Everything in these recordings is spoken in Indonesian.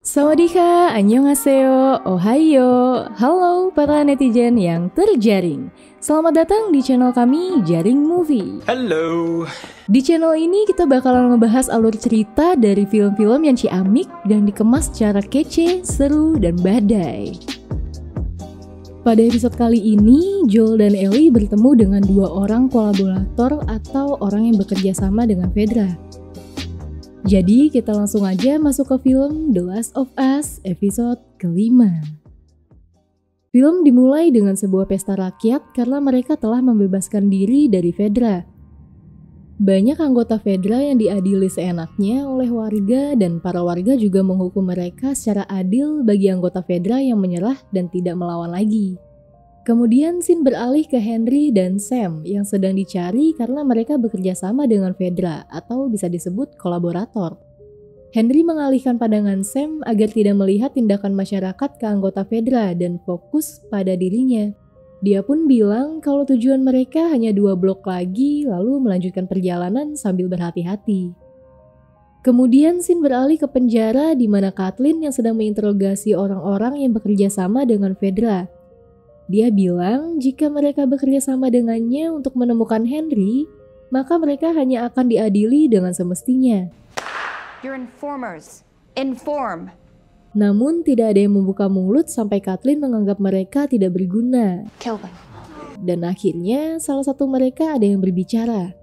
Sawadika, annyeonghaseyo, ohayo, halo para netizen yang terjaring. Selamat datang di channel kami, Jaring Movie. Halo. Di channel ini kita bakalan ngebahas alur cerita dari film-film yang ciamik dan dikemas secara kece, seru, dan badai. Pada episode kali ini, Joel dan Ellie bertemu dengan dua orang kolaborator atau orang yang bekerja sama dengan Fedra. Jadi kita langsung aja masuk ke film The Last of Us episode kelima. Film dimulai dengan sebuah pesta rakyat karena mereka telah membebaskan diri dari Fedra. Banyak anggota Fedra yang diadili seenaknya oleh warga dan para warga juga menghukum mereka secara adil bagi anggota Fedra yang menyerah dan tidak melawan lagi. Kemudian scene beralih ke Henry dan Sam yang sedang dicari karena mereka bekerja sama dengan Fedra atau bisa disebut kolaborator. Henry mengalihkan pandangan Sam agar tidak melihat tindakan masyarakat ke anggota Fedra dan fokus pada dirinya. Dia pun bilang kalau tujuan mereka hanya 2 blok lagi lalu melanjutkan perjalanan sambil berhati-hati. Kemudian scene beralih ke penjara di mana Kathleen yang sedang menginterogasi orang-orang yang bekerja sama dengan Fedra. Dia bilang jika mereka bekerja sama dengannya untuk menemukan Henry, maka mereka hanya akan diadili dengan semestinya. Your informers, inform. Namun tidak ada yang membuka mulut sampai Kathleen menganggap mereka tidak berguna. Kill them. Dan akhirnya salah satu mereka ada yang berbicara.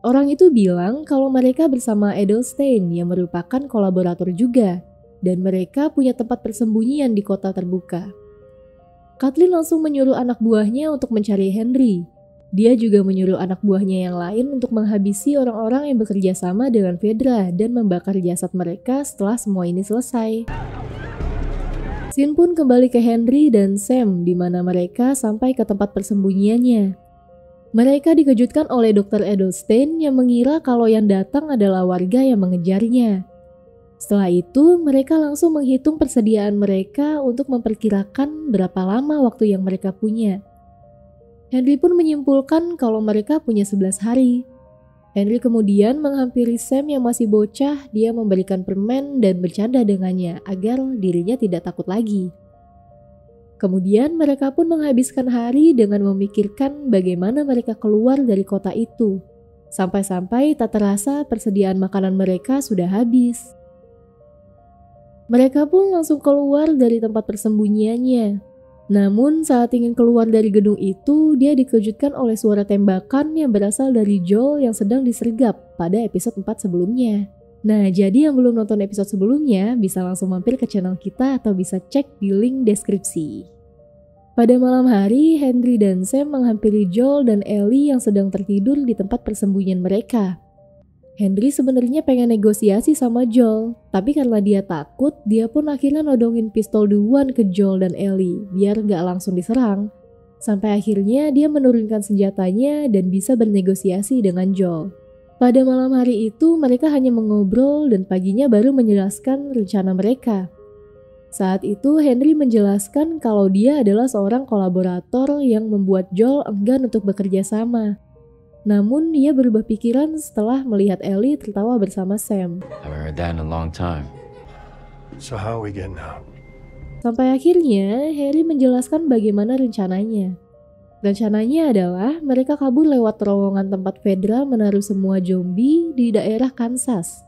Orang itu bilang kalau mereka bersama Edelstein yang merupakan kolaborator juga, dan mereka punya tempat persembunyian di kota terbuka. Kathleen langsung menyuruh anak buahnya untuk mencari Henry. Dia juga menyuruh anak buahnya yang lain untuk menghabisi orang-orang yang bekerja sama dengan Fedra dan membakar jasad mereka setelah semua ini selesai. Scene pun kembali ke Henry dan Sam di mana mereka sampai ke tempat persembunyiannya. Mereka dikejutkan oleh Dr. Edelstein yang mengira kalau yang datang adalah warga yang mengejarnya. Setelah itu, mereka langsung menghitung persediaan mereka untuk memperkirakan berapa lama waktu yang mereka punya. Henry pun menyimpulkan kalau mereka punya 11 hari. Henry kemudian menghampiri Sam yang masih bocah, dia memberikan permen dan bercanda dengannya agar dirinya tidak takut lagi. Kemudian mereka pun menghabiskan hari dengan memikirkan bagaimana mereka keluar dari kota itu. Sampai-sampai tak terasa persediaan makanan mereka sudah habis. Mereka pun langsung keluar dari tempat persembunyiannya. Namun saat ingin keluar dari gedung itu, dia dikejutkan oleh suara tembakan yang berasal dari Joel yang sedang disergap pada episode 4 sebelumnya. Nah, jadi yang belum nonton episode sebelumnya bisa langsung mampir ke channel kita atau bisa cek di link deskripsi. Pada malam hari, Henry dan Sam menghampiri Joel dan Ellie yang sedang tertidur di tempat persembunyian mereka. Henry sebenarnya pengen negosiasi sama Joel, tapi karena dia takut, dia pun akhirnya nodongin pistol duluan ke Joel dan Ellie, biar gak langsung diserang. Sampai akhirnya dia menurunkan senjatanya dan bisa bernegosiasi dengan Joel. Pada malam hari itu, mereka hanya mengobrol dan paginya baru menjelaskan rencana mereka. Saat itu, Henry menjelaskan kalau dia adalah seorang kolaborator yang membuat Joel enggan untuk bekerja sama. Namun dia berubah pikiran setelah melihat Ellie tertawa bersama Sam. Sampai akhirnya Henry menjelaskan bagaimana rencananya. Rencananya adalah mereka kabur lewat terowongan tempat Fedra menaruh semua zombie di daerah Kansas.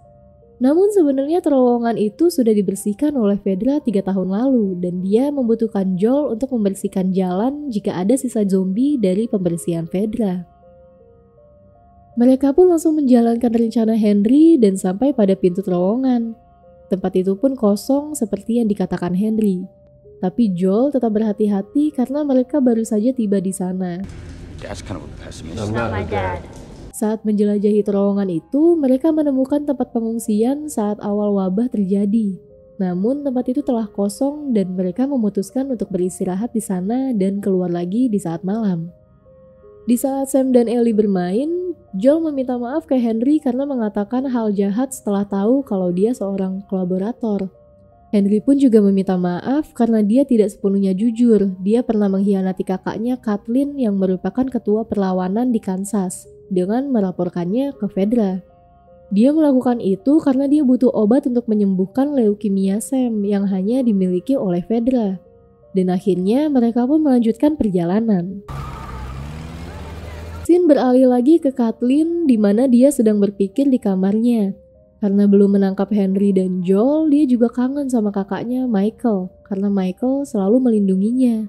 Namun sebenarnya terowongan itu sudah dibersihkan oleh Fedra 3 tahun lalu dan dia membutuhkan Joel untuk membersihkan jalan jika ada sisa zombie dari pembersihan Fedra. Mereka pun langsung menjalankan rencana Henry dan sampai pada pintu terowongan. Tempat itu pun kosong seperti yang dikatakan Henry. Tapi Joel tetap berhati-hati karena mereka baru saja tiba di sana. Saat menjelajahi terowongan itu, mereka menemukan tempat pengungsian saat awal wabah terjadi. Namun tempat itu telah kosong dan mereka memutuskan untuk beristirahat di sana dan keluar lagi di saat malam. Di saat Sam dan Ellie bermain, Joel meminta maaf ke Henry karena mengatakan hal jahat setelah tahu kalau dia seorang kolaborator. Henry pun juga meminta maaf karena dia tidak sepenuhnya jujur. Dia pernah mengkhianati kakaknya Kathleen yang merupakan ketua perlawanan di Kansas dengan melaporkannya ke Fedra. Dia melakukan itu karena dia butuh obat untuk menyembuhkan leukemia Sam yang hanya dimiliki oleh Fedra. Dan akhirnya mereka pun melanjutkan perjalanan. Scene beralih lagi ke Kathleen di mana dia sedang berpikir di kamarnya. Karena belum menangkap Henry dan Joel, dia juga kangen sama kakaknya Michael, karena Michael selalu melindunginya.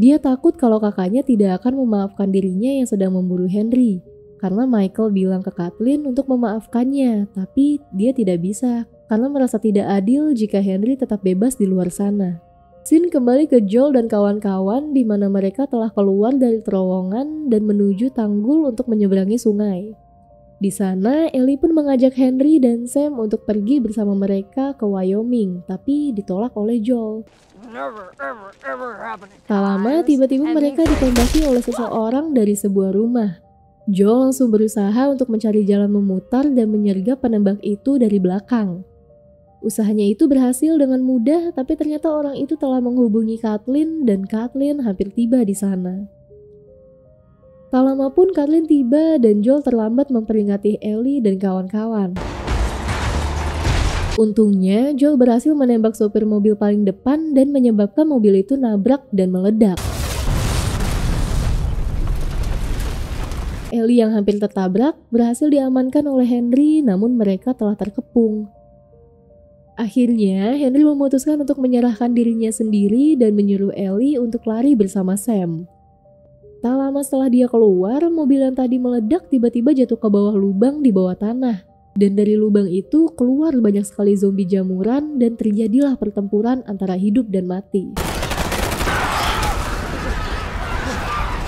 Dia takut kalau kakaknya tidak akan memaafkan dirinya yang sedang memburu Henry, karena Michael bilang ke Kathleen untuk memaafkannya, tapi dia tidak bisa, karena merasa tidak adil jika Henry tetap bebas di luar sana. Scene kembali ke Joel dan kawan-kawan di mana mereka telah keluar dari terowongan dan menuju tanggul untuk menyeberangi sungai. Di sana, Ellie pun mengajak Henry dan Sam untuk pergi bersama mereka ke Wyoming, tapi ditolak oleh Joel. Tak lama, tiba-tiba mereka ditembaki oleh seseorang dari sebuah rumah. Joel langsung berusaha untuk mencari jalan memutar dan menyergap penembak itu dari belakang. Usahanya itu berhasil dengan mudah, tapi ternyata orang itu telah menghubungi Kathleen dan Kathleen hampir tiba di sana. Tak lama pun Kathleen tiba dan Joel terlambat memperingati Ellie dan kawan-kawan. Untungnya Joel berhasil menembak sopir mobil paling depan dan menyebabkan mobil itu nabrak dan meledak. Ellie yang hampir tertabrak berhasil diamankan oleh Henry namun mereka telah terkepung. Akhirnya Henry memutuskan untuk menyerahkan dirinya sendiri dan menyuruh Ellie untuk lari bersama Sam. Tak lama setelah dia keluar, mobil yang tadi meledak tiba-tiba jatuh ke bawah lubang di bawah tanah. Dan dari lubang itu keluar banyak sekali zombie jamuran dan terjadilah pertempuran antara hidup dan mati.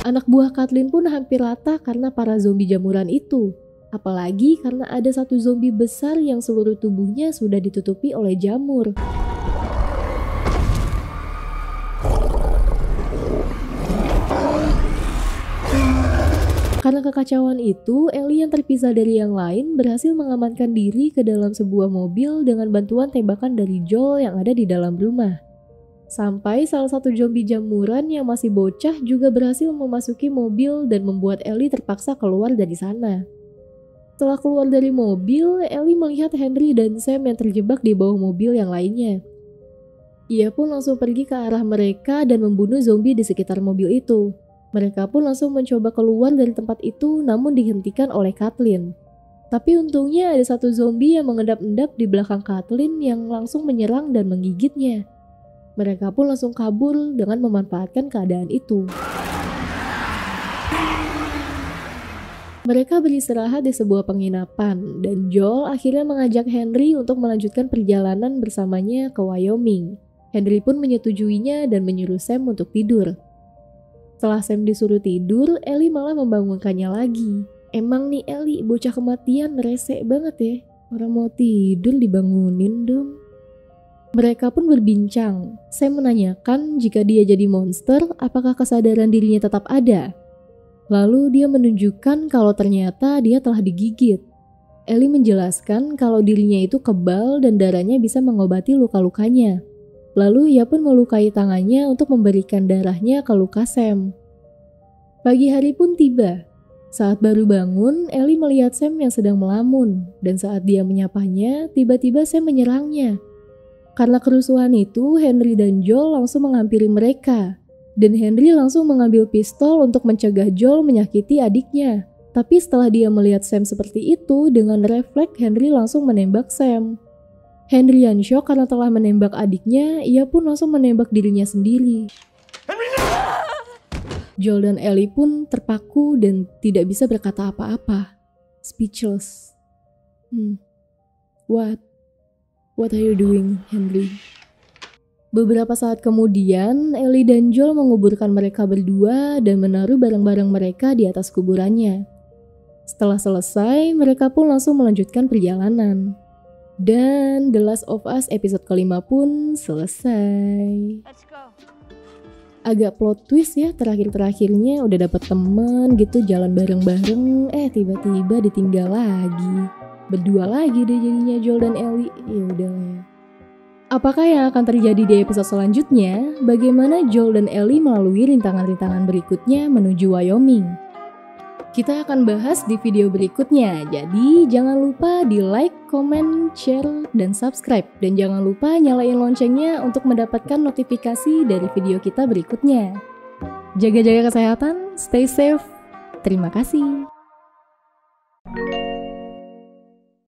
Anak buah Kathleen pun hampir rata karena para zombie jamuran itu. Apalagi karena ada satu zombie besar yang seluruh tubuhnya sudah ditutupi oleh jamur. Karena kekacauan itu, Ellie yang terpisah dari yang lain berhasil mengamankan diri ke dalam sebuah mobil dengan bantuan tembakan dari Joel yang ada di dalam rumah. Sampai salah satu zombie jamuran yang masih bocah juga berhasil memasuki mobil dan membuat Ellie terpaksa keluar dari sana. Setelah keluar dari mobil, Ellie melihat Henry dan Sam yang terjebak di bawah mobil yang lainnya. Ia pun langsung pergi ke arah mereka dan membunuh zombie di sekitar mobil itu. Mereka pun langsung mencoba keluar dari tempat itu namun dihentikan oleh Kathleen. Tapi untungnya ada satu zombie yang mengendap-endap di belakang Kathleen yang langsung menyerang dan menggigitnya. Mereka pun langsung kabur dengan memanfaatkan keadaan itu. Mereka beristirahat di sebuah penginapan dan Joel akhirnya mengajak Henry untuk melanjutkan perjalanan bersamanya ke Wyoming. Henry pun menyetujuinya dan menyuruh Sam untuk tidur. Setelah Sam disuruh tidur, Ellie malah membangunkannya lagi. Emang nih Ellie, bocah kematian rese banget ya. Orang mau tidur dibangunin dong. Mereka pun berbincang. Sam menanyakan jika dia jadi monster, apakah kesadaran dirinya tetap ada? Lalu dia menunjukkan kalau ternyata dia telah digigit. Ellie menjelaskan kalau dirinya itu kebal dan darahnya bisa mengobati luka-lukanya. Lalu ia pun melukai tangannya untuk memberikan darahnya ke luka Sam. Pagi hari pun tiba. Saat baru bangun, Ellie melihat Sam yang sedang melamun. Dan saat dia menyapanya, tiba-tiba Sam menyerangnya. Karena kerusuhan itu, Henry dan Joel langsung menghampiri mereka. Dan Henry langsung mengambil pistol untuk mencegah Joel menyakiti adiknya. Tapi setelah dia melihat Sam seperti itu, dengan refleks Henry langsung menembak Sam. Henry yang shock karena telah menembak adiknya, ia pun langsung menembak dirinya sendiri. Joel dan Ellie pun terpaku dan tidak bisa berkata apa-apa. Speechless. What are you doing, Henry? Beberapa saat kemudian, Ellie dan Joel menguburkan mereka berdua dan menaruh barang-barang mereka di atas kuburannya. Setelah selesai, mereka pun langsung melanjutkan perjalanan. Dan The Last of Us episode kelima pun selesai. Agak plot twist ya, terakhir-terakhirnya udah dapet temen gitu jalan bareng-bareng, tiba-tiba ditinggal lagi. Berdua lagi deh jadinya Joel dan Ellie, yaudah. Apakah yang akan terjadi di episode selanjutnya? Bagaimana Joel dan Ellie melalui rintangan-rintangan berikutnya menuju Wyoming? kita akan bahas di video berikutnya. Jadi jangan lupa di like, comment, share, dan subscribe. Dan jangan lupa nyalain loncengnya untuk mendapatkan notifikasi dari video kita berikutnya. Jaga-jaga kesehatan, stay safe. Terima kasih.